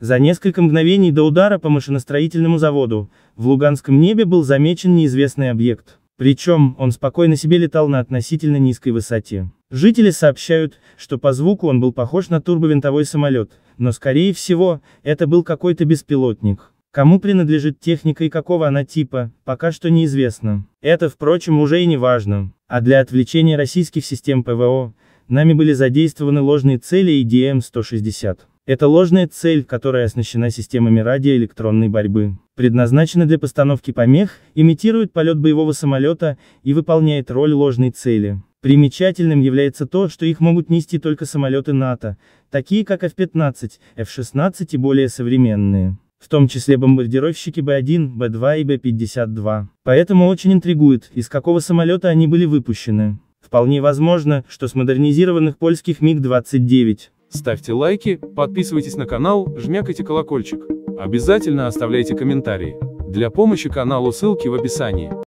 За несколько мгновений до удара по машиностроительному заводу, в Луганском небе был замечен неизвестный объект. Причем, он спокойно себе летал на относительно низкой высоте. Жители сообщают, что по звуку он был похож на турбовинтовой самолет, но скорее всего, это был какой-то беспилотник. Кому принадлежит техника и какого она типа, пока что неизвестно. Это, впрочем, уже и не важно. А для отвлечения российских систем ПВО, нами были задействованы ложные цели ADM-160. Это ложная цель, которая оснащена системами радиоэлектронной борьбы, предназначена для постановки помех, имитирует полет боевого самолета и выполняет роль ложной цели. Примечательным является то, что их могут нести только самолеты НАТО, такие как F-15, F-16 и более современные, в том числе бомбардировщики B-1, B-2 и B-52. Поэтому очень интригует, из какого самолета они были выпущены. Вполне возможно, что с модернизированных польских МиГ-29. Ставьте лайки, подписывайтесь на канал, жмякайте колокольчик. Обязательно оставляйте комментарии. Для помощи каналу ссылки в описании.